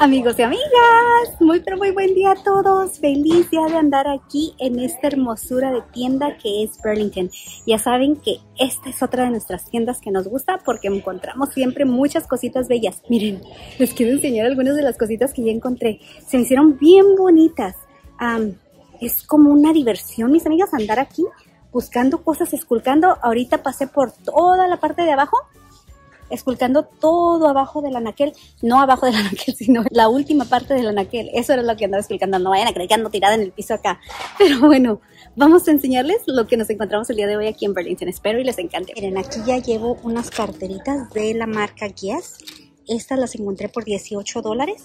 Amigos y amigas, muy pero muy buen día a todos. Feliz día de andar aquí en esta hermosura de tienda que es Burlington. Ya saben que esta es otra de nuestras tiendas que nos gusta porque encontramos siempre muchas cositas bellas. Miren, les quiero enseñar algunas de las cositas que ya encontré. Se me hicieron bien bonitas. Es como una diversión, mis amigas, andar aquí buscando cosas, esculcando. Ahorita pasé por toda la parte de abajo, esculcando todo abajo del anaquel, no abajo del anaquel, sino la última parte del anaquel. Eso era lo que andaba esculcando, no vayan a creer que ando tirada en el piso acá. Pero bueno, vamos a enseñarles lo que nos encontramos el día de hoy aquí en Burlington. Espero y les encante. Miren, aquí ya llevo unas carteritas de la marca Guess. Estas las encontré por $18.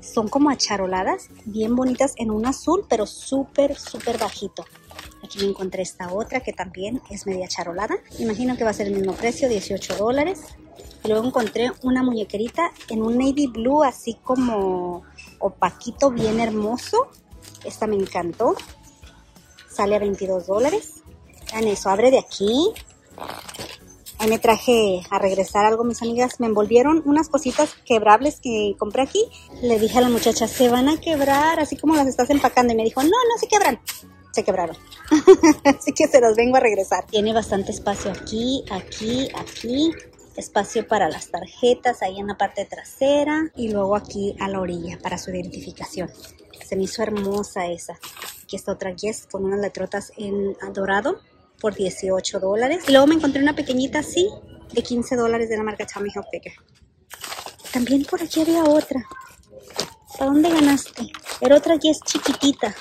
Son como acharoladas, bien bonitas en un azul, pero súper bajito. Aquí me encontré esta otra que también es media charolada. Imagino que va a ser el mismo precio, $18. Y luego encontré una muñequerita en un navy blue, así como opaquito, bien hermoso. Esta me encantó. Sale a $22. Vean eso, abre de aquí. Ahí me traje a regresar algo, mis amigas. Me envolvieron unas cositas quebrables que compré aquí. Le dije a la muchacha, se van a quebrar, así como las estás empacando. Y me dijo, no, no se quebran. Se quebraron. Así que se los vengo a regresar. Tiene bastante espacio aquí, aquí, aquí. Espacio para las tarjetas ahí en la parte trasera. Y luego aquí a la orilla para su identificación. Se me hizo hermosa esa. Aquí está otra Guess con unas letrotas en dorado por $18. Y luego me encontré una pequeñita así de $15 de la marca Tommy Helpmaker. También por aquí había otra. ¿Para dónde ganaste? Era otra Guess chiquitita.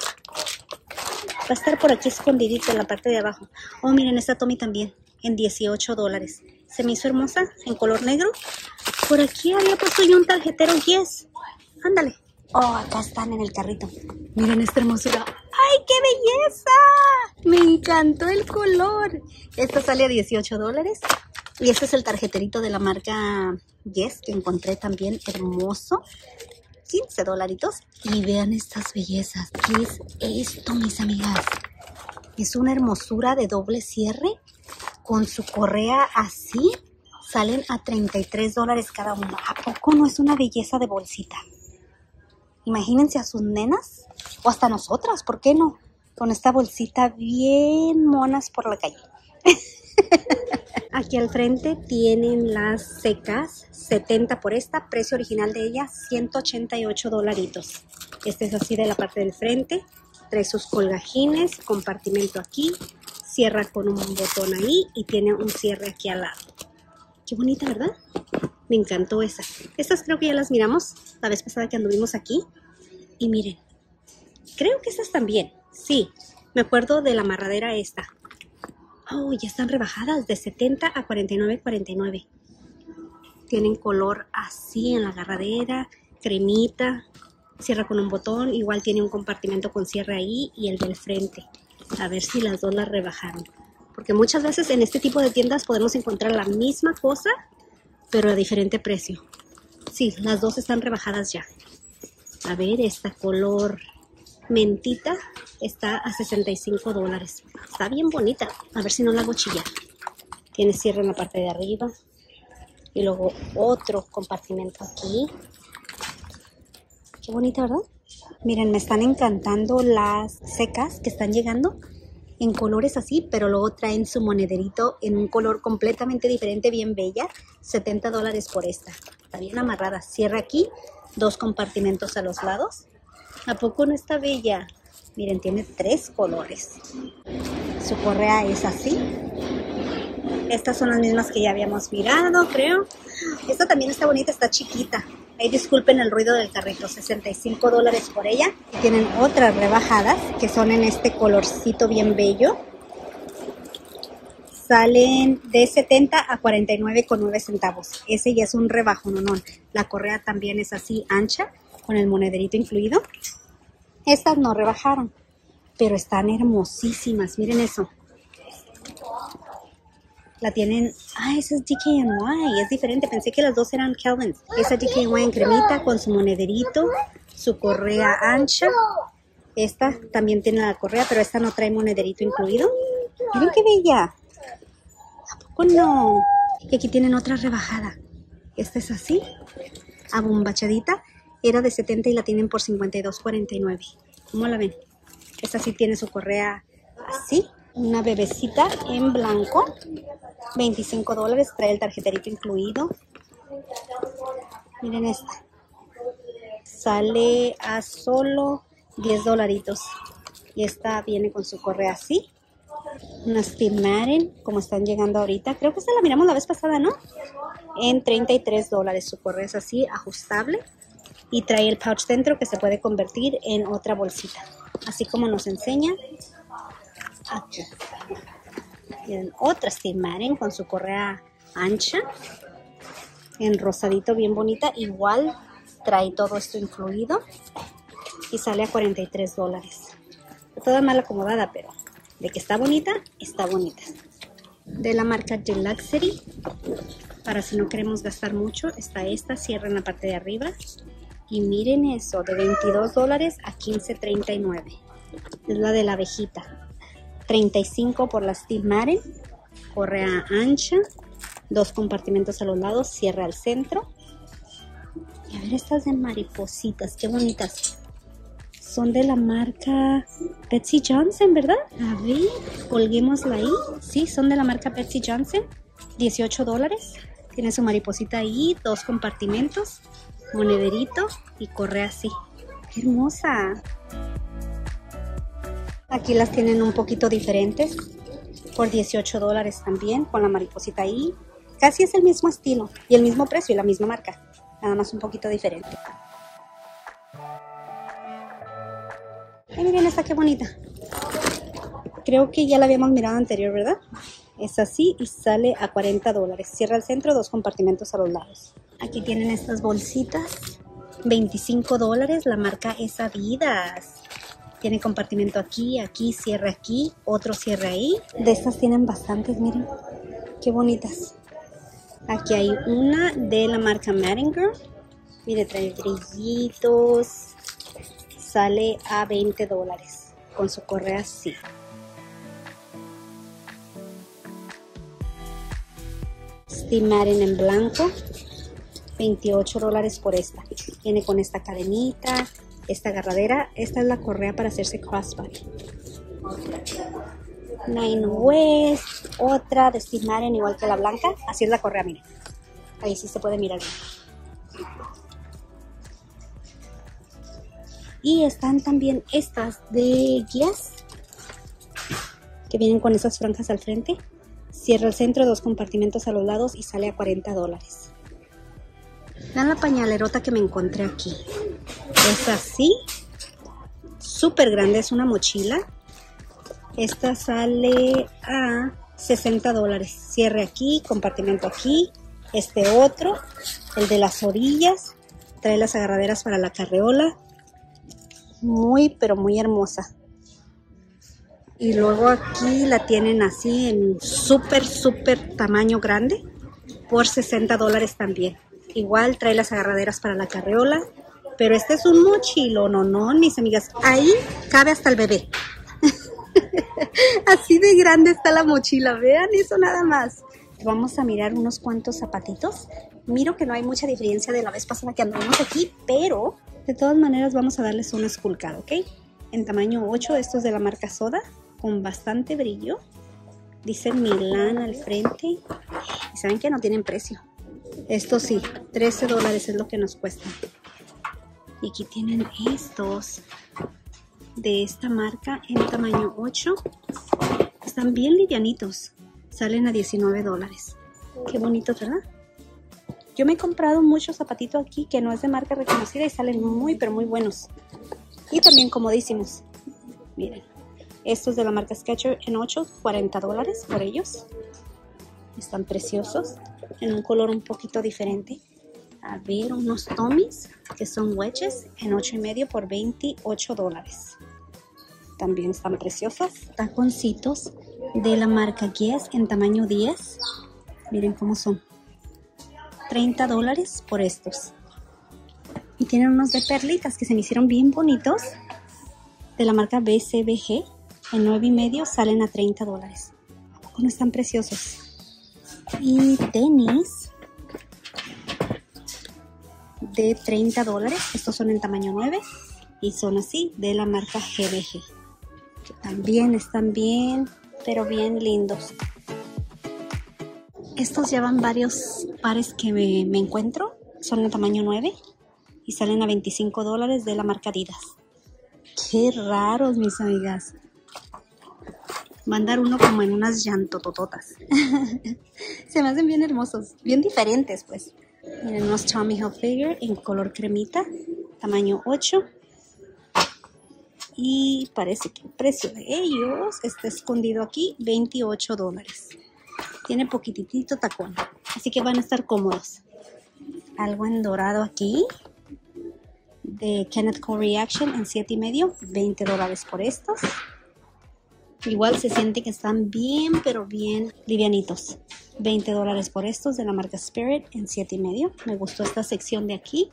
Va a estar por aquí escondidito en la parte de abajo. Oh, miren, esta Tommy también, en $18. Se me hizo hermosa, en color negro. Por aquí había puesto yo un tarjetero Yes. Ándale. Oh, acá están en el carrito. Miren esta hermosura. ¡Ay, qué belleza! Me encantó el color. Esta sale a $18. Y este es el tarjeterito de la marca Yes, que encontré también hermoso. $15. Y vean estas bellezas. ¿Qué es esto, mis amigas? Es una hermosura de doble cierre con su correa así. Salen a $33 cada uno. ¿A poco no es una belleza de bolsita? Imagínense a sus nenas o hasta nosotras, ¿por qué no? Con esta bolsita bien monas por la calle. Aquí al frente tienen las secas, $70 por esta, precio original de ella, $188. Este es así de la parte del frente, trae sus colgajines, compartimento aquí, cierra con un botón ahí y tiene un cierre aquí al lado. Qué bonita, ¿verdad? Me encantó esa. Estas creo que ya las miramos la vez pasada que anduvimos aquí. Y miren, creo que estas también, sí, me acuerdo de la amarradera esta. Oh, ya están rebajadas de $70 a $49.49. Tienen color así en la agarradera, cremita, cierra con un botón. Igual tiene un compartimento con cierre ahí y el del frente. A ver si las dos las rebajaron. Porque muchas veces en este tipo de tiendas podemos encontrar la misma cosa, pero a diferente precio. Sí, las dos están rebajadas ya. A ver, esta color mentita está a $65. Está bien bonita. A ver si no la hago chillar. Tiene cierre en la parte de arriba. Y luego otro compartimento aquí. Qué bonita, ¿verdad? Miren, me están encantando las secas que están llegando en colores así, pero luego traen su monederito en un color completamente diferente, bien bella. $70 por esta. Está bien amarrada. Cierra aquí, dos compartimentos a los lados. ¿A poco no está bella? Miren, tiene tres colores. Su correa es así. Estas son las mismas que ya habíamos mirado, creo. Esta también está bonita, está chiquita. Ahí disculpen el ruido del carrito. $65 por ella. Y tienen otras rebajadas que son en este colorcito bien bello. Salen de $70 a $49.9. Ese ya es un rebajo, no. La correa también es así ancha, con el monederito incluido. Estas no rebajaron, pero están hermosísimas. Miren eso. La tienen... Ah, esa es DKNY. Es diferente. Pensé que las dos eran Calvin. Esa DKNY en cremita con su monederito, su correa ancha. Esta también tiene la correa, pero esta no trae monederito incluido. Miren qué bella. ¿A poco no? Y aquí tienen otra rebajada. Esta es así, abombachadita. era de 70 y la tienen por 52.49. ¿Cómo la ven? Esta sí tiene su correa así. Una bebecita en blanco. $25. Trae el tarjeterito incluido. Miren esta. Sale a solo $10. Y esta viene con su correa así. Una Steve Madden, como están llegando ahorita. Creo que esta la miramos la vez pasada, ¿no? En $33. Su correa es así, ajustable. Y trae el pouch dentro que se puede convertir en otra bolsita. Así como nos enseña. Aquí. Miren, otra Steve Madden con su correa ancha. En rosadito, bien bonita. Igual trae todo esto incluido. Y sale a $43. Toda mal acomodada, pero de que está bonita, está bonita. De la marca Deluxity. Para si no queremos gastar mucho, está esta. Cierra en la parte de arriba. Y miren eso, de $22 a $15.39. Es la de la abejita. $35 por la Steve Madden. Correa ancha. 2 compartimentos a los lados. Cierra al centro. Y a ver estas de maripositas. Qué bonitas. Son de la marca Betsy Johnson, ¿verdad? A ver, colguémosla ahí. Sí, son de la marca Betsy Johnson. $18. Tiene su mariposita ahí. 2 compartimentos. Monederito. Y correa así. ¡Qué hermosa! Aquí las tienen un poquito diferentes. Por $18 también. Con la mariposita ahí. Casi es el mismo estilo. Y el mismo precio y la misma marca. Nada más un poquito diferente. Y miren esta qué bonita. Creo que ya la habíamos mirado anterior, ¿verdad? Es así y sale a $40. Cierra al centro, 2 compartimentos a los lados. Aquí tienen estas bolsitas. $25. La marca es Adidas. Tiene compartimento aquí, aquí, cierra aquí. Otro cierra ahí. De estas tienen bastantes, miren. Qué bonitas. Aquí hay una de la marca Madden Girl. Mire, trae grillitos. Sale a $20 con su correa así. Steve Madden en blanco, $28 por esta. Viene con esta cadenita, esta agarradera. Esta es la correa para hacerse crossbody. Nine West, otra de Steve Madden igual que la blanca. Así es la correa, miren. Ahí sí se puede mirar bien. Y están también estas de Guess, que vienen con esas franjas al frente. Cierra el centro, 2 compartimentos a los lados y sale a $40. Vean la pañalerota que me encontré aquí. Es así, súper grande, es una mochila. Esta sale a $60. Cierre aquí, compartimento aquí. Este otro, el de las orillas. Trae las agarraderas para la carreola. Muy, pero muy hermosa. Y luego aquí la tienen así en súper, súper tamaño grande. Por $60 también. Igual trae las agarraderas para la carreola. Pero este es un mochilón, no, mis amigas. Ahí cabe hasta el bebé. Así de grande está la mochila. Vean eso nada más. Vamos a mirar unos cuantos zapatitos. Miro que no hay mucha diferencia de la vez pasada que andamos aquí, pero... de todas maneras vamos a darles una esculcada, ¿ok? En tamaño 8, esto es de la marca Soda, con bastante brillo. Dice Milán al frente. Y saben que no tienen precio. Esto sí, $13 es lo que nos cuesta. Y aquí tienen estos de esta marca en tamaño 8. Están bien livianitos. Salen a $19. Qué bonito, ¿verdad? Yo me he comprado muchos zapatitos aquí que no es de marca reconocida y salen muy, pero muy buenos. Y también comodísimos. Miren, estos de la marca Skechers en 8, $40 por ellos. Están preciosos, en un color un poquito diferente. A ver, unos Tommy's que son wedges en 8.5 por $28. También están preciosos. Taconcitos de la marca Yes en tamaño 10. Miren cómo son. $30 por estos. Y tienen unos de perlitas que se me hicieron bien bonitos. De la marca BCBG. En 9.5 salen a $30. ¿Cómo están preciosos? Y tenis. de $30. Estos son en tamaño 9 y son así, de la marca GBG. También están bien, pero bien lindos. Estos llevan varios pares que me encuentro. Son en tamaño 9 y salen a $25 de la marca Adidas. ¡Qué raros, mis amigas! Va a andar uno como en unas llantotototas. Se me hacen bien hermosos, bien diferentes pues. Miren, unos Tommy Hilfiger en color cremita, tamaño 8. Y parece que el precio de ellos está escondido aquí, $28. Tiene poquitito tacón, así que van a estar cómodos. Algo en dorado aquí, de Kenneth Cole Reaction en 7.5, $20 por estos. Igual se siente que están bien, pero bien livianitos. $20 por estos de la marca Spirit en 7.5. Me gustó esta sección de aquí.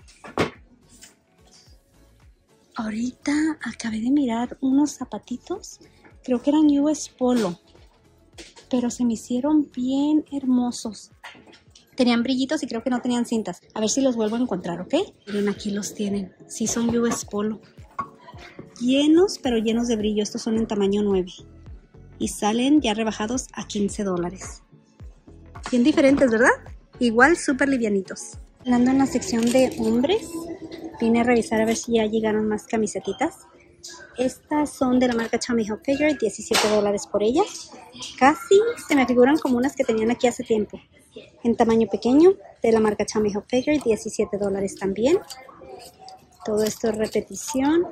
Ahorita acabé de mirar unos zapatitos. Creo que eran US Polo. Pero se me hicieron bien hermosos. Tenían brillitos y creo que no tenían cintas. A ver si los vuelvo a encontrar, ¿ok? Miren, aquí los tienen. Sí, son US Polo. Llenos, pero llenos de brillo. Estos son en tamaño 9. Y salen ya rebajados a $15. Bien diferentes, ¿verdad? Igual súper livianitos. Hablando en la sección de hombres, vine a revisar a ver si ya llegaron más camisetitas. Estas son de la marca Tommy Helpmaker, $17 por ellas. Casi se me figuran como unas que tenían aquí hace tiempo. En tamaño pequeño, de la marca Tommy Helpmaker, $17 también. Todo esto es repetición.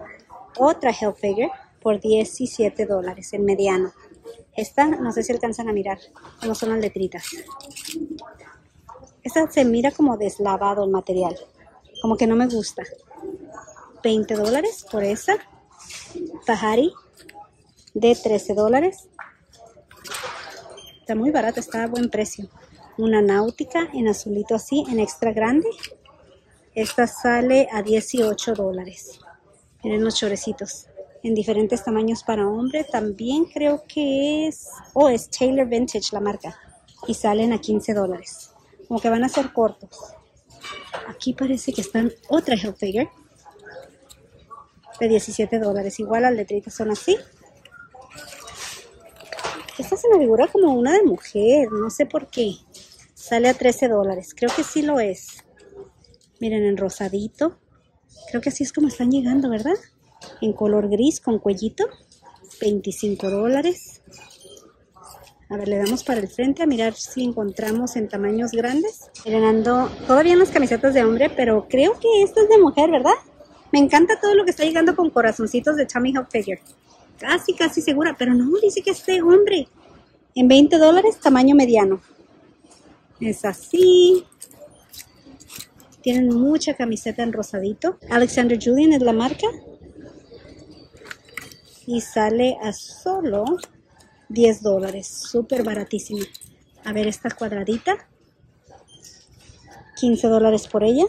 Otra Helpmaker por $17 en mediano. Esta, no sé si alcanzan a mirar, no son las letritas. Esta se mira como deslavado el material, como que no me gusta. $20 por esa. Tahari de $13. Está muy barata, está a buen precio. Una Náutica en azulito así, en extra grande. Esta sale a $18. Miren los chorecitos. En diferentes tamaños para hombre. También creo que es... Oh, es Taylor Vintage la marca. Y salen a $15. Como que van a ser cortos. Aquí parece que están otra Helpmaker de $17. Igual las letritas son así. Esta se me figura como una de mujer. No sé por qué. Sale a $13. Creo que sí lo es. Miren, en rosadito. Creo que así es como están llegando, ¿verdad? En color gris con cuellito. $25. A ver, le damos para el frente a mirar si encontramos en tamaños grandes. Miren, ando todavía en las camisetas de hombre, pero creo que esta es de mujer, ¿verdad? Me encanta todo lo que está llegando con corazoncitos de Tommy Hilfiger. Casi, casi segura, pero no, dice que es de hombre. En $20, tamaño mediano. Es así. Tienen mucha camiseta en rosadito. Alexander Julian es la marca. Y sale a solo $10. Súper baratísima. A ver esta cuadradita. $15 por ella.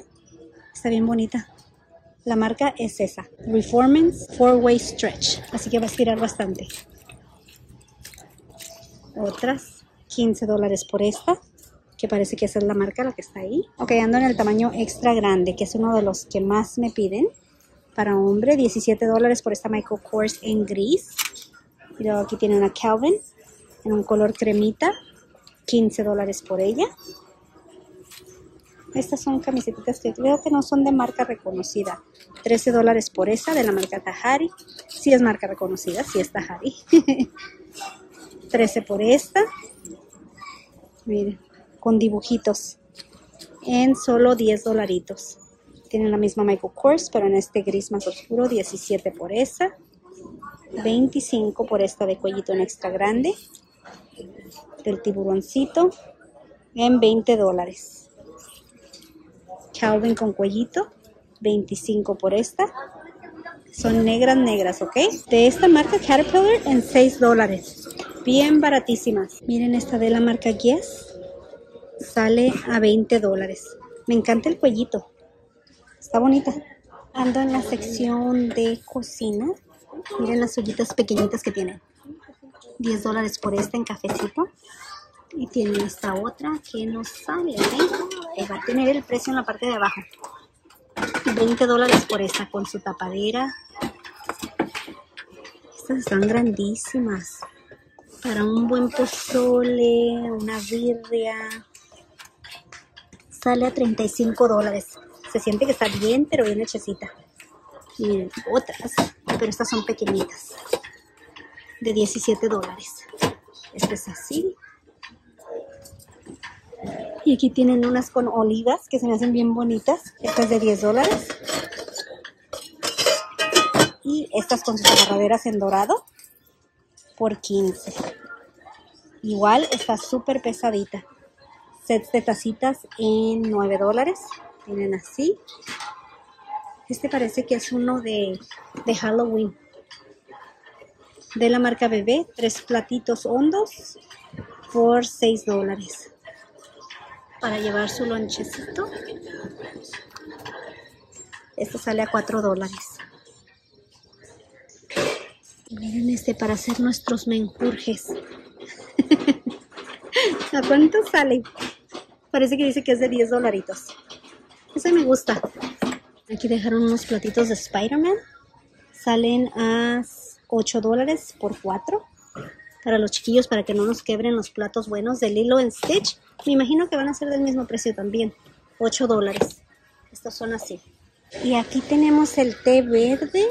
Está bien bonita. La marca es esa. Performance 4-Way Stretch. Así que va a estirar bastante. Otras. $15 por esta. Que parece que esa es la marca, la que está ahí. Ok, ando en el tamaño extra grande, que es uno de los que más me piden. Para hombre, $17 por esta Michael Kors en gris. Y luego aquí tiene una Calvin en un color cremita. $15 por ella. Estas son camisetas que creo que no son de marca reconocida. $13 por esa de la marca Tahari. Sí es marca reconocida, sí es Tahari. $13 por esta. Miren. Con dibujitos en solo $10. Tienen la misma Michael Kors, pero en este gris más oscuro. $17 por esa. $25 por esta de cuellito en extra grande. Del tiburoncito en $20. Calvin con cuellito. $25 por esta. Son negras, negras, ¿ok? De esta marca Caterpillar en $6. Bien baratísimas. Miren esta de la marca Guess. Sale a $20. Me encanta el cuellito. Está bonita. Ando en la sección de cocina. Miren las ollitas pequeñitas que tienen. $10 por esta en cafecito. Y tiene esta otra que no sale. ¿Eh? Va a tener el precio en la parte de abajo. $20 por esta con su tapadera. Estas están grandísimas. Para un buen pozole, una birria. Sale a $35. Se siente que está bien, pero bien hechecita. Miren, otras, pero estas son pequeñitas. De $17. Esta es así. Y aquí tienen unas con olivas que se me hacen bien bonitas. Esta es de $10. Y estas con sus agarraderas en dorado por $15. Igual está súper pesadita. Sets de tacitas en $9. Tienen así. Este parece que es uno de Halloween. De la marca Bebé. 3 platitos hondos por $6. Para llevar su lonchecito. Esto sale a $4. Miren este para hacer nuestros menjurjes. ¿A cuánto sale? Parece que dice que es de $10. Ese me gusta. Aquí dejaron unos platitos de Spider-Man. Salen a $8 por 4. Para los chiquillos, para que no nos quebren los platos buenos de Lilo & Stitch. Me imagino que van a ser del mismo precio también. $8. Estos son así. Y aquí tenemos el té verde.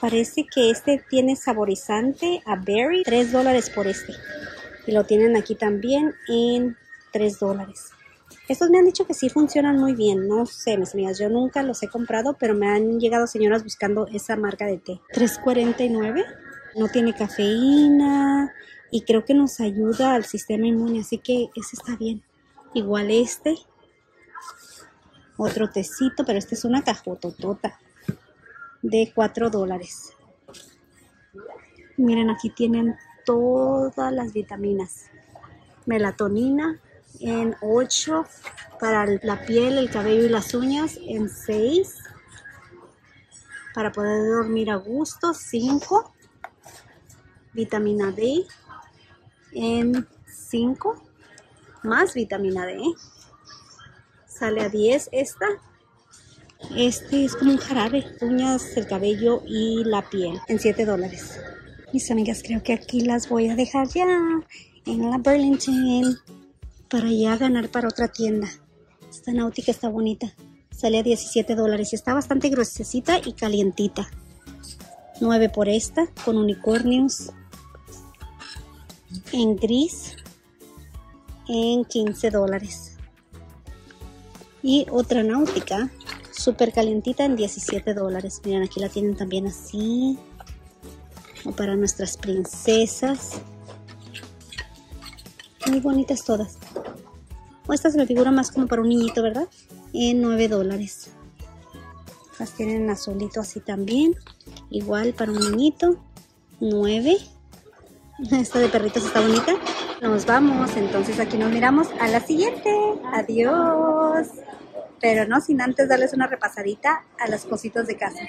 Parece que este tiene saborizante a berry. $3 por este. Y lo tienen aquí también en $3. Estos me han dicho que sí funcionan muy bien. No sé, mis amigas, yo nunca los he comprado, pero me han llegado señoras buscando esa marca de té. $3.49. No tiene cafeína y creo que nos ayuda al sistema inmune, así que ese está bien. Igual este, otro tecito, pero este es una cajototota de $4. Miren, aquí tienen todas las vitaminas. Melatonina en 8, para la piel, el cabello y las uñas en 6, para poder dormir a gusto 5. Vitamina D en 5, más vitamina D, sale a $10 esta. Este es como un jarabe, uñas, el cabello y la piel, en $7. Mis amigas, creo que aquí las voy a dejar ya, en la Burlington, para ya ganar para otra tienda. Esta Náutica está bonita, sale a $17, está bastante gruesecita y calientita. 9 por esta, con unicornios. En gris en $15 y otra Náutica súper calientita en $17. Miren, aquí la tienen también así o para nuestras princesas, muy bonitas todas. O esta se me figura más como para un niñito, ¿verdad? En $9. Las tienen en azulito así también, igual para un niñito, 9. Esta de perritos está bonita. Nos vamos, entonces aquí nos miramos a la siguiente. Adiós. Pero no sin antes darles una repasadita a las cositas de casa.